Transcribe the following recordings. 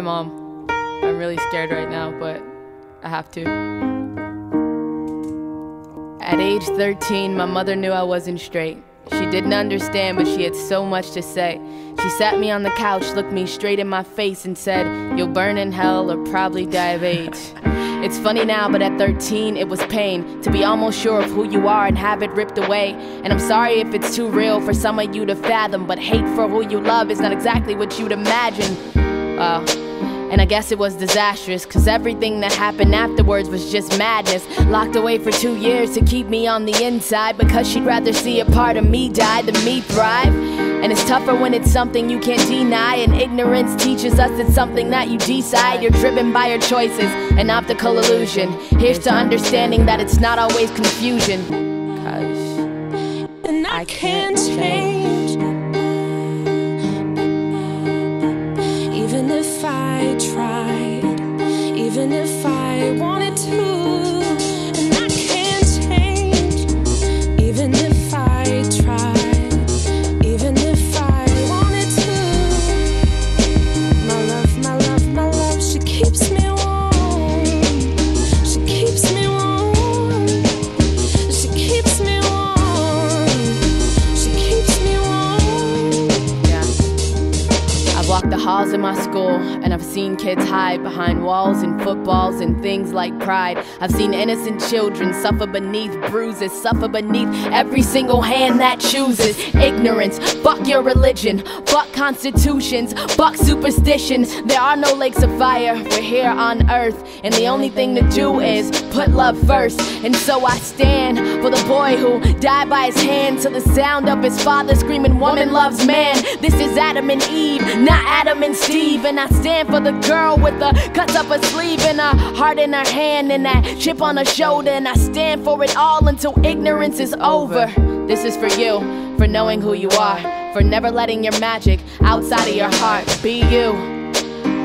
Hi, Mom. I'm really scared right now, but I have to. At age 13, my mother knew I wasn't straight. She didn't understand, but she had so much to say. She sat me on the couch, looked me straight in my face, and said, "You'll burn in hell or probably die of AIDS." It's funny now, but at 13, it was pain to be almost sure of who you are and have it ripped away. And I'm sorry if it's too real for some of you to fathom, but hate for who you love is not exactly what you'd imagine. And I guess it was disastrous, cause everything that happened afterwards was just madness. Locked away for 2 years to keep me on the inside, because she'd rather see a part of me die than me thrive. And it's tougher when it's something you can't deny, and ignorance teaches us it's something that you decide. You're driven by your choices, an optical illusion. Here's to understanding that it's not always confusion, cause I can't change, even if I tried, even if I wanted to. I've walked the halls of my school, and I've seen kids hide behind walls and footballs and things like pride. I've seen innocent children suffer beneath bruises, suffer beneath every single hand that chooses ignorance. Fuck your religion, fuck constitutions, fuck superstition. There are no lakes of fire, we're here on earth, and the only thing to do is put love first. And so I stand for the boy who died by his hand to the sound of his father screaming, "Woman loves man." This is Adam and Eve, not Adam and Steve. And I stand for the girl with the cuts up her sleeve and her heart in her hand and that chip on her shoulder. And I stand for it all until ignorance is over. This is for you, for knowing who you are, for never letting your magic outside of your heart. Be you,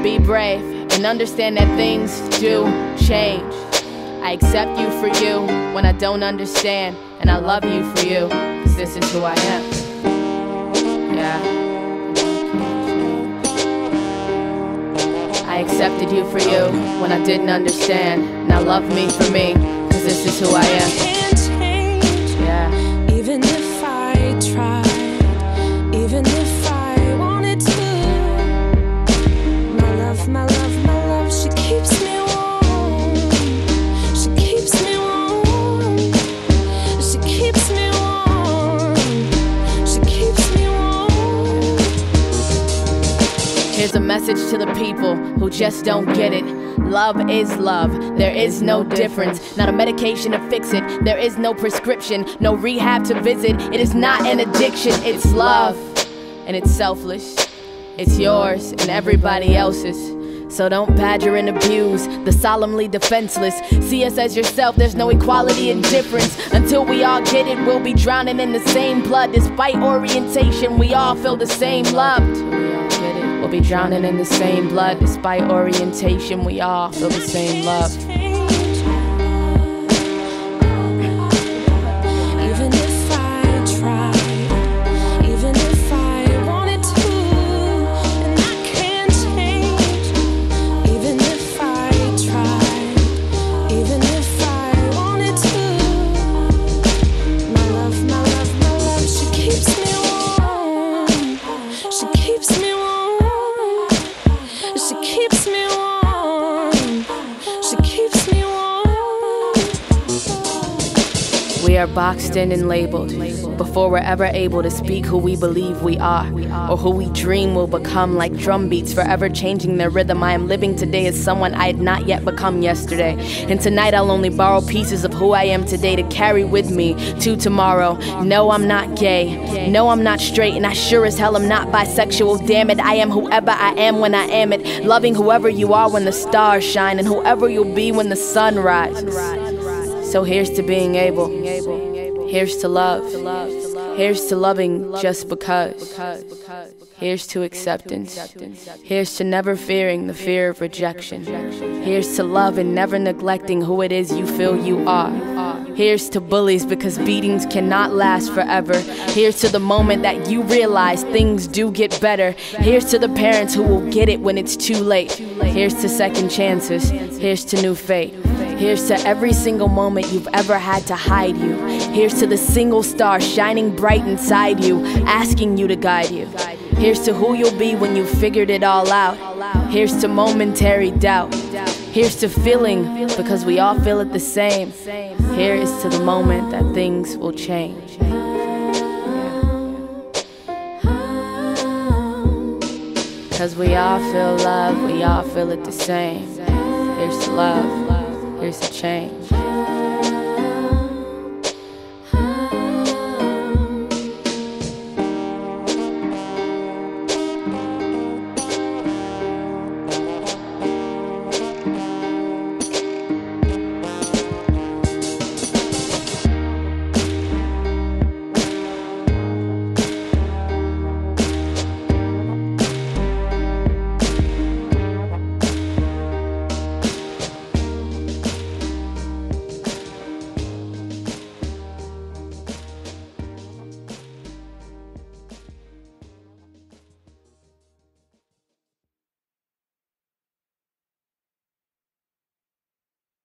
be brave, and understand that things do change. I accept you for you when I don't understand, and I love you for you, cause this is who I am. Yeah. I accepted you for you when I didn't understand. Now love me for me, cause this is who I am. I can't change, yeah. Even if I tried, even if I wanted to. My love, my love, my love, she keeps me warm. She keeps me warm. She keeps me warm. She keeps me warm. Here's a message to the people who just don't get it. Love is love, there is no difference. Not a medication to fix it, there is no prescription, no rehab to visit. It is not an addiction, it's love, and it's selfless. It's yours and everybody else's. So don't badger and abuse the solemnly defenseless. See us as yourself, there's no equality in difference. Until we all get it, we'll be drowning in the same blood. Despite orientation, we all feel the same love. We'll be drowning in the same blood. Despite orientation, we all feel the same love. Even if I tried, even if I wanted to, and I can't change. Even if I tried, even if I wanted to. My love, my love, my love, she keeps me warm. She keeps me warm. She keeps me warm. She keeps me warm. We are boxed in and labeled before we're ever able to speak who we believe we are, or who we dream will become. Like drum beats forever changing their rhythm, I am living today as someone I had not yet become yesterday. And tonight I'll only borrow pieces of who I am today to carry with me to tomorrow. No, I'm not gay. No, I'm not straight. And I sure as hell am not bisexual. Damn it, I am whoever I am when I am it. Loving whoever you are when the stars shine, and whoever you'll be when the sun rises. So here's to being able. Here's to love. Here's to loving just because. Here's to acceptance. Here's to never fearing the fear of rejection. Here's to love and never neglecting who it is you feel you are. Here's to bullies, because beatings cannot last forever. Here's to the moment that you realize things do get better. Here's to the parents who will get it when it's too late. Here's to second chances. Here's to new fate. Here's to every single moment you've ever had to hide you. Here's to the single star shining bright inside you, asking you to guide you. Here's to who you'll be when you've figured it all out. Here's to momentary doubt. Here's to feeling, because we all feel it the same. Here is to the moment that things will change. Because we all feel love, we all feel it the same. Here's to love, here's to change.